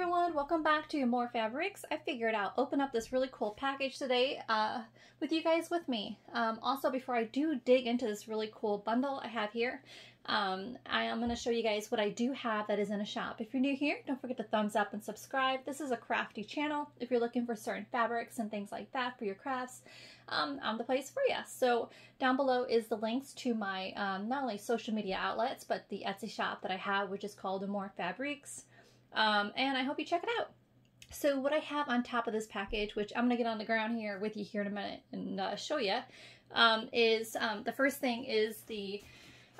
everyone, welcome back to More Fabrics. I figured I'll open up this really cool package today with you guys with me. Also, before I do dig into this really cool bundle I have here, I am going to show you guys what I do have that is in a shop. If you're new here, don't forget to thumbs up and subscribe. This is a crafty channel. If you're looking for certain fabrics and things like that for your crafts, I'm the place for you. So down below is the links to my not only social media outlets, but the Etsy shop that I have, which is called AmourFabriQues. And I hope you check it out. So what I have on top of this package, which I'm going to get on the ground here with you here in a minute and show you, is the first thing is the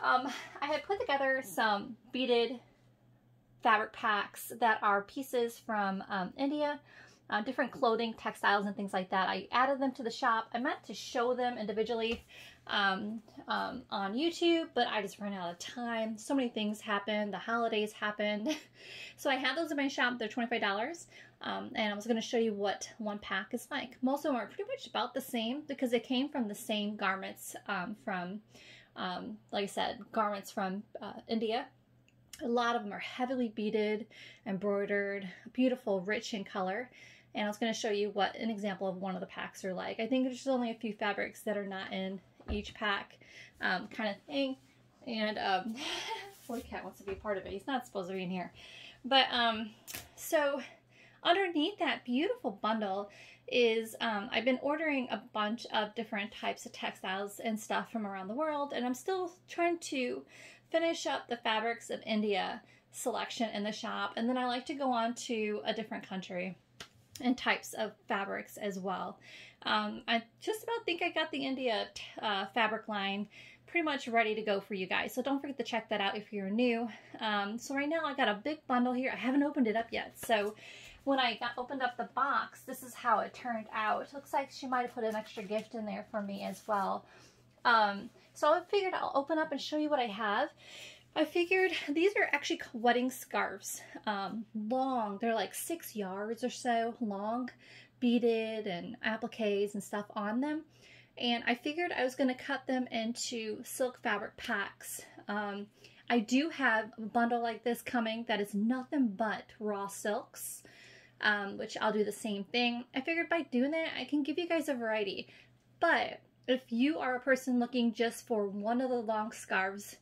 I had put together some beaded fabric packs that are pieces from India, different clothing, textiles, and things like that. I added them to the shop. I meant to show them individually on YouTube, but I just ran out of time. So many things happened. The holidays happened. So I had those in my shop. They're $25. And I was going to show you what one pack is like. Most of them are pretty much about the same because they came from the same garments from, like I said, garments from India. A lot of them are heavily beaded, embroidered, beautiful, rich in color. And I was going to show you what an example of one of the packs are like. I think there's only a few fabrics that are not in each pack, kind of thing. And boy, cat wants to be a part of it. He's not supposed to be in here. But so underneath that beautiful bundle is I've been ordering a bunch of different types of textiles and stuff from around the world, and I'm still trying to finish up the fabrics of India selection in the shop, and then I like to go on to a different country and types of fabrics as well. I just about think I got the India fabric line pretty much ready to go for you guys, so don't forget to check that out if you're new. So right now I got a big bundle here. I haven't opened it up yet, so when I opened up the box, this is how it turned out. It looks like she might have put an extra gift in there for me as well. So I figured I'll open up and show you what I have. I figured these are actually wedding scarves, long. They're like 6 yards or so long, beaded and appliques and stuff on them. And I figured I was going to cut them into silk fabric packs. I do have a bundle like this coming that is nothing but raw silks, which I'll do the same thing. I figured by doing that, I can give you guys a variety. But if you are a person looking just for one of the long scarves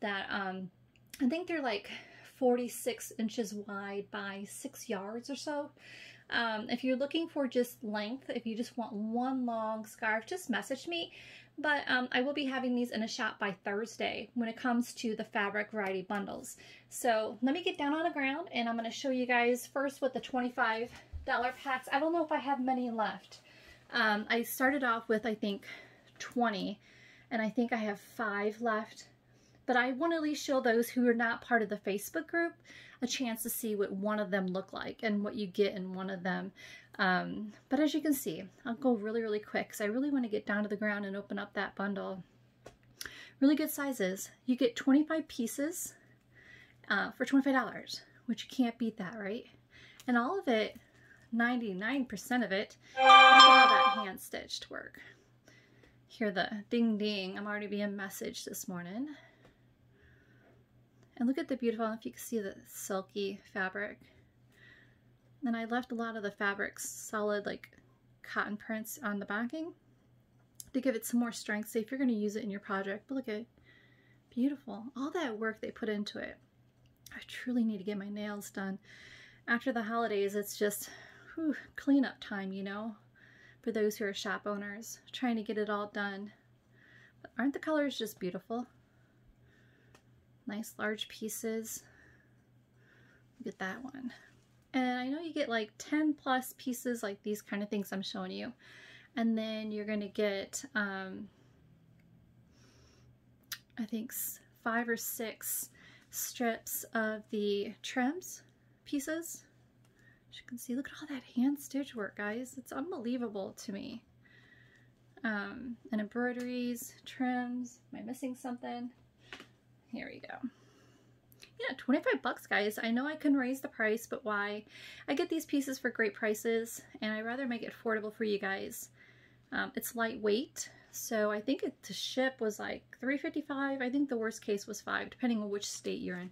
that I think they're like 46 inches wide by 6 yards or so. If you're looking for just length, if you just want one long scarf, just message me. But I will be having these in a shop by Thursday when it comes to the fabric variety bundles. So let me get down on the ground and I'm going to show you guys first with the $25 packs. I don't know if I have many left. I started off with, I think, 20, and I think I have 5 left. But I want to at least show those who are not part of the Facebook group a chance to see what one of them look like and what you get in one of them. But as you can see, I'll go really, really quick because I really want to get down to the ground and open up that bundle. Really good sizes. You get 25 pieces for $25, which you can't beat that, right? And all of it, 99% of it, all that hand-stitched work. Hear the ding-ding. I'm already being messaged this morning. And look at the beautiful, if you can see the silky fabric. Then I left a lot of the fabrics solid, like cotton prints on the backing to give it some more strength, so if you're going to use it in your project. But look at it. Beautiful. All that work they put into it. I truly need to get my nails done. After the holidays, it's just cleanup time, you know, for those who are shop owners, trying to get it all done. But aren't the colors just beautiful? Nice large pieces. Look at that one. And I know you get like 10 plus pieces like these kind of things I'm showing you. And then you're going to get, I think 5 or 6 strips of the trims pieces. As you can see, look at all that hand stitch work, guys. It's unbelievable to me. And embroideries, trims. Am I missing something? Here we go. Yeah, 25 bucks, guys. I know I can raise the price, but why? I get these pieces for great prices, and I'd rather make it affordable for you guys. It's lightweight, so I think it, to ship was like $3.55. I think the worst case was $5, depending on which state you're in.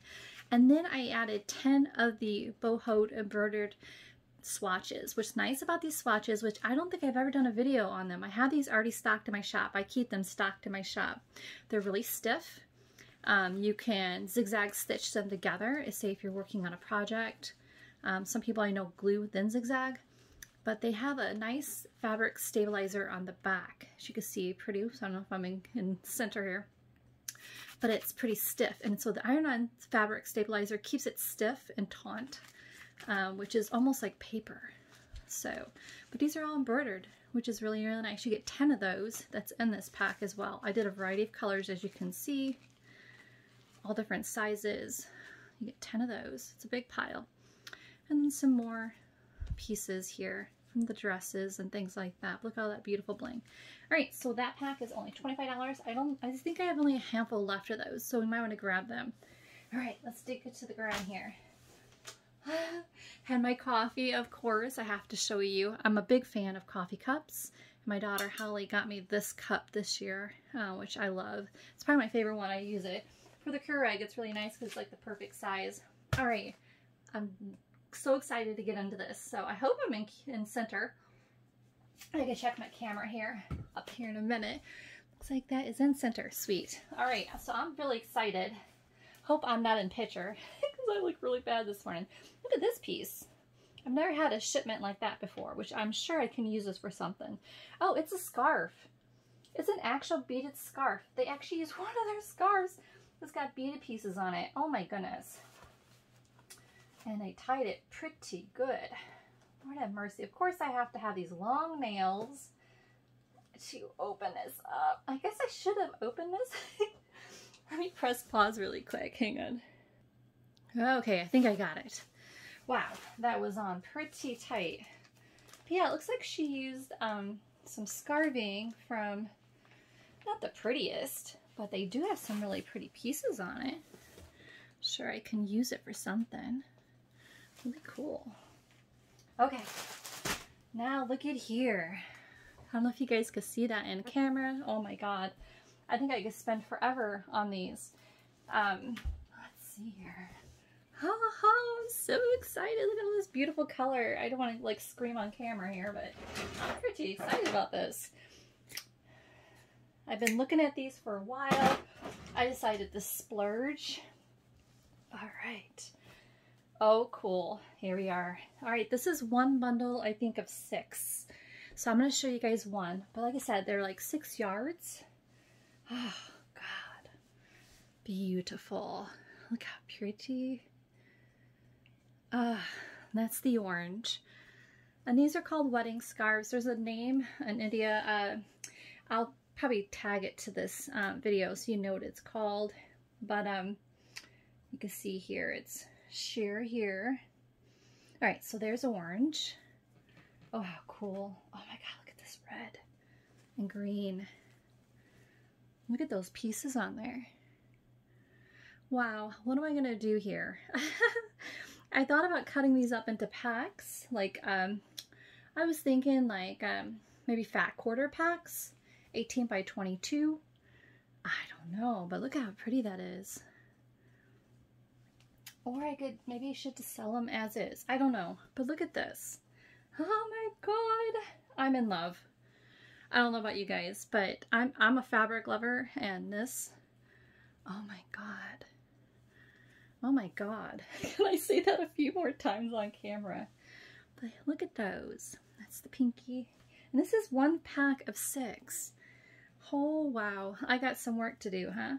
And then I added 10 of the boho embroidered swatches. What's nice about these swatches, which I don't think I've ever done a video on them. I have these already stocked in my shop. I keep them stocked in my shop. They're really stiff. You can zigzag stitch them together, say if you're working on a project. Some people I know glue then zigzag, but they have a nice fabric stabilizer on the back. As you can see, pretty, so I don't know if I'm in center here, but it's pretty stiff. And so the iron-on fabric stabilizer keeps it stiff and taut, which is almost like paper. So, but these are all embroidered, which is really, really nice. You get 10 of those. That's in this pack as well. I did a variety of colors, as you can see, all different sizes. You get 10 of those. It's a big pile. And then some more pieces here from the dresses and things like that. Look at all that beautiful bling. All right, so that pack is only $25. I think I have only a handful left of those, so we might want to grab them. All right, let's dig into the ground here. Had my coffee, of course. I have to show you. I'm a big fan of coffee cups. My daughter Holly got me this cup this year, which I love. It's probably my favorite one. I use it for the Keurig. It's really nice because it's like the perfect size. All right, I'm so excited to get into this. So I hope I'm in center. I can check my camera here up here in a minute. Looks like that is in center. Sweet. All right, so I'm really excited. Hope I'm not in picture because I look really bad this morning. Look at this piece. I've never had a shipment like that before, which I'm sure I can use this for something. Oh, it's a scarf. It's an actual beaded scarf. They actually use one of their scarves. It's got beaded pieces on it. Oh my goodness. And I tied it pretty good. Lord have mercy. Of course, I have to have these long nails to open this up. I guess I should have opened this. Let me press pause really quick. Hang on. Okay, I think I got it. Wow, that was on pretty tight. But yeah, it looks like she used some scarving from, not the prettiest, but they do have some really pretty pieces on it. I'm sure I can use it for something. Really cool. Okay, now look at here. I don't know if you guys could see that in camera. Oh my God. I think I could spend forever on these. Let's see here. Oh, I'm so excited. Look at all this beautiful color. I don't want to like scream on camera here, but I'm pretty excited about this. I've been looking at these for a while. I decided to splurge. All right. Oh, cool. Here we are. All right, this is one bundle, I think, of 6. So I'm going to show you guys one. But like I said, they're like 6 yards. Oh, God. Beautiful. Look how pretty. That's the orange. And these are called wedding scarves. There's a name in India. I'll probably tag it to this video so you know what it's called. But you can see here it's sheer here. All right, so there's orange. Oh, how cool. Oh, my God, look at this red and green. Look at those pieces on there. Wow, what am I gonna do here? I thought about cutting these up into packs. Like, I was thinking like maybe fat quarter packs, 18 by 22. I don't know, but look how pretty that is. Or I could, maybe I should just sell them as is. I don't know, but look at this. Oh my God, I'm in love. I don't know about you guys, but I'm a fabric lover, and this, oh my God, can I say that a few more times on camera? But look at those. That's the pinky, and this is one pack of 6. Oh wow, I got some work to do, huh?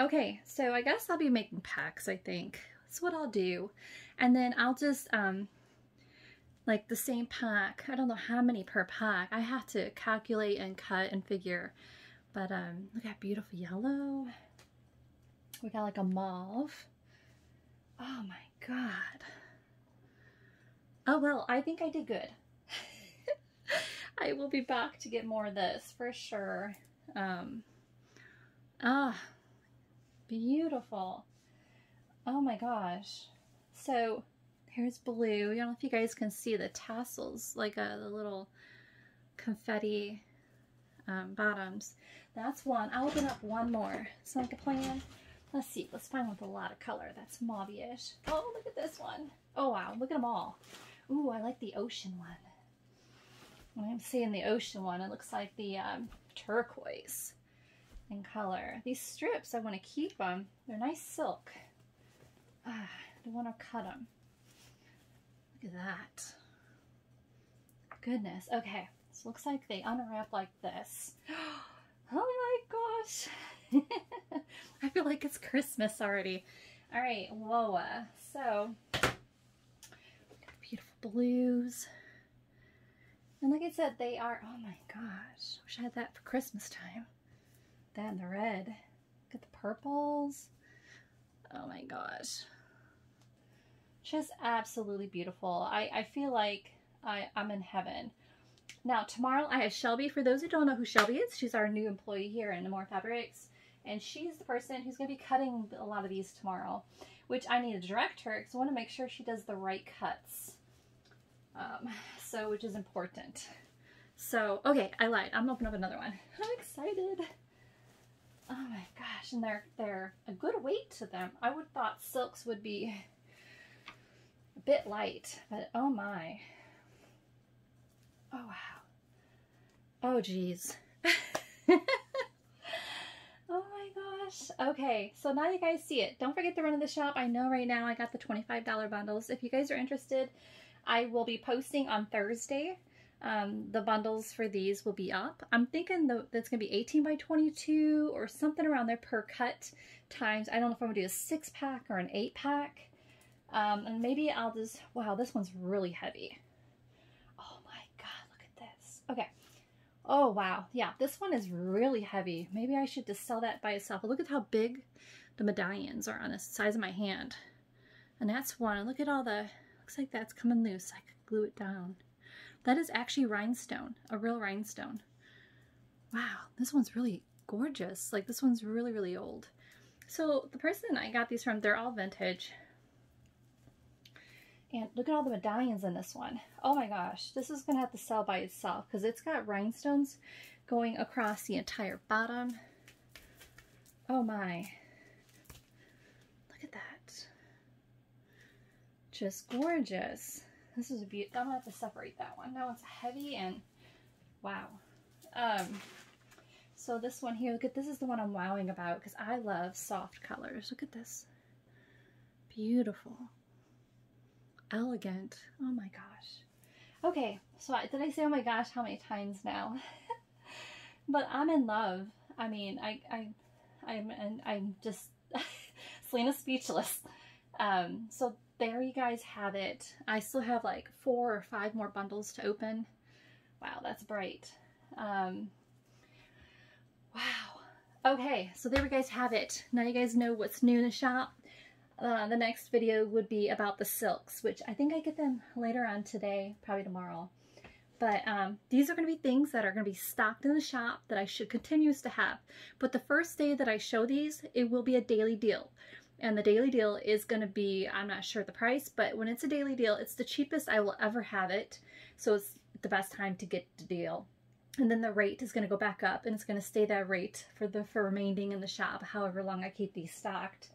Okay, so I guess I'll be making packs. I think that's what I'll do, and then I'll just like the same pack. I don't know how many per pack. I have to calculate and cut and figure. But look at beautiful yellow. We got like a mauve. Oh my God. Oh well, I think I did good. I will be back to get more of this for sure. Beautiful. Oh my gosh. So here's blue. I don't know if you guys can see the tassels, like the little confetti bottoms. That's one. I'll open up one more. Sound like a plan? Let's see, let's find one with a lot of color. That's mauve-ish. Oh, look at this one. Oh, wow, look at them all. Ooh, I like the ocean one. I'm seeing the ocean one. It looks like the turquoise in color. These strips, I want to keep them. They're nice silk. Ah, I don't want to cut them. Look at that. Goodness. Okay, this looks like they unwrap like this. Oh my gosh. I feel like it's Christmas already. All right, Loa. So, beautiful blues. And like I said, they are, oh my gosh, wish I had that for Christmas time. That and the red. Look at the purples. Oh my gosh. Just absolutely beautiful. I feel like I'm in heaven. Now, tomorrow I have Shelby. For those who don't know who Shelby is, she's our new employee here in AmourFabriQues. And she's the person who's going to be cutting a lot of these tomorrow, which I need to direct her because I want to make sure she does the right cuts. So, which is important. So, okay, I lied. I'm opening up another one. I'm excited. Oh my gosh, and they're a good weight to them. I would thought silks would be a bit light, but oh my. Oh wow. Oh geez. Oh my gosh. Okay, so now you guys see it. Don't forget to run to the shop. I know right now I got the $25 bundles. If you guys are interested, I will be posting on Thursday. The bundles for these will be up. I'm thinking that's going to be 18 by 22 or something around there per cut times. I don't know if I'm going to do a 6-pack or an 8-pack. And maybe I'll just, wow, this one's really heavy. Oh my God, look at this. Okay. Oh, wow. Yeah, this one is really heavy. Maybe I should just sell that by itself. But look at how big the medallions are on the size of my hand. And that's one. Look at all the, looks like that's coming loose. I could glue it down. That is actually rhinestone, a real rhinestone. Wow, this one's really gorgeous. Like this one's really, really old. So the person I got these from, they're all vintage. And look at all the medallions in this one. Oh my gosh, this is gonna have to sell by itself because it's got rhinestones going across the entire bottom. Oh my, look at that. Just gorgeous. This is a beautiful, I'm gonna have to separate that one. That one's heavy and wow. So this one here, look at, this is the one I'm wowing about because I love soft colors. Look at this. Beautiful. Elegant. Oh my gosh. Okay, so did I say oh my gosh how many times now? But I'm in love. I mean, I'm just Selena's speechless. So there you guys have it. I still have like 4 or 5 more bundles to open. Wow, that's bright. Wow. Okay, so there you guys have it. Now you guys know what's new in the shop. The next video would be about the silks, which I think I get them later on today, probably tomorrow. But these are going to be things that are going to be stocked in the shop that I should continue to have. But the first day that I show these, it will be a daily deal. And the daily deal is going to be, I'm not sure the price, but when it's a daily deal, it's the cheapest I will ever have it. So it's the best time to get the deal. And then the rate is going to go back up and it's going to stay that rate for remaining in the shop, however long I keep these stocked.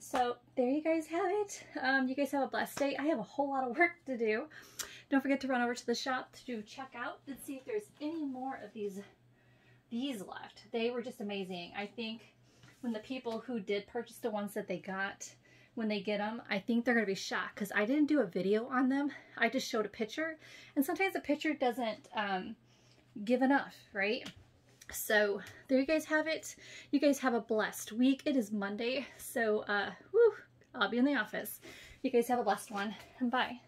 So there you guys have it. You guys have a blessed day. I have a whole lot of work to do. Don't forget to run over to the shop to check out and see if there's any more of these left. They were just amazing. I think when the people who did purchase the ones that they got, when they get them, I think they're going to be shocked because I didn't do a video on them. I just showed a picture, and sometimes a picture doesn't give enough, right? So there you guys have it. You guys have a blessed week. It is Monday, so whew, I'll be in the office. You guys have a blessed one, and bye.